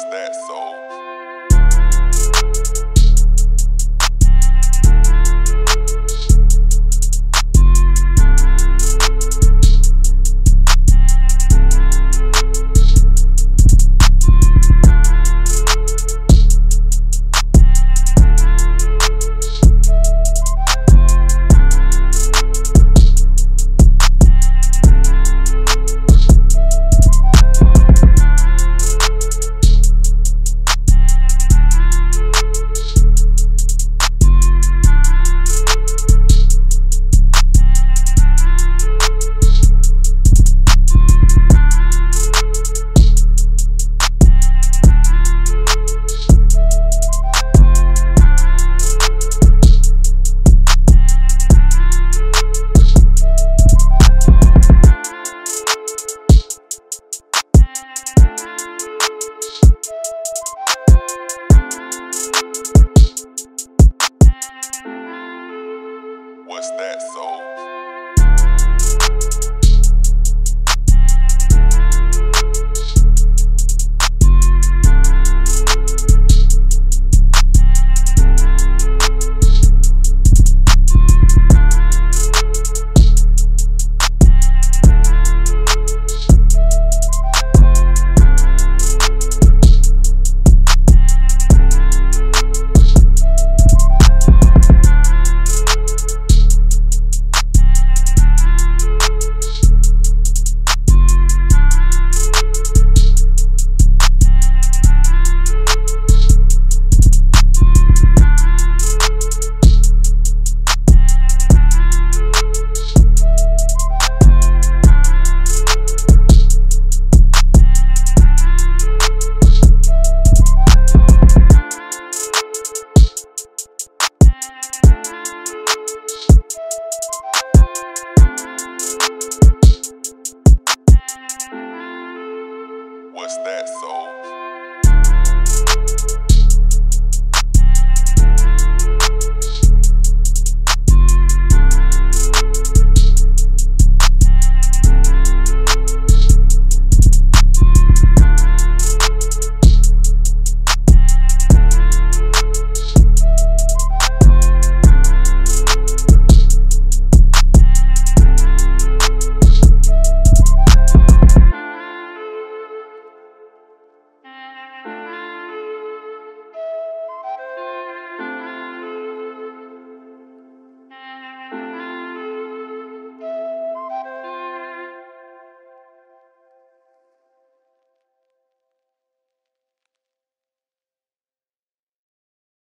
That's that soul. What's that soul? What's that?